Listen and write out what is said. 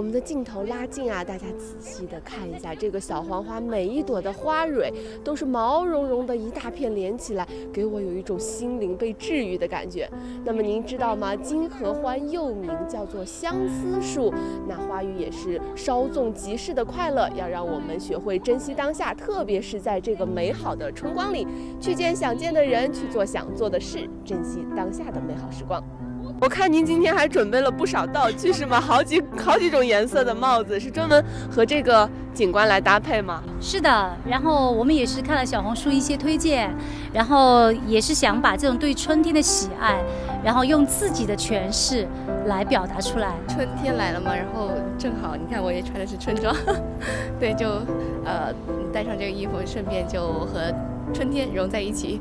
我们的镜头拉近啊，大家仔细的看一下这个小黄花，每一朵的花蕊都是毛茸茸的一大片连起来，给我有一种心灵被治愈的感觉。那么您知道吗？金合欢又名叫做相思树，那花语也是稍纵即逝的快乐，要让我们学会珍惜当下，特别是在这个美好的春光里，去见想见的人，去做想做的事，珍惜当下的美好时光。 我看您今天还准备了不少道具是吗？好几种颜色的帽子，是专门和这个景观来搭配吗？是的，然后我们也是看了小红书一些推荐，然后也是想把这种对春天的喜爱，然后用自己的诠释来表达出来。春天来了嘛，然后正好你看我也穿的是春装，对，就带上这个衣服，顺便就和春天融在一起。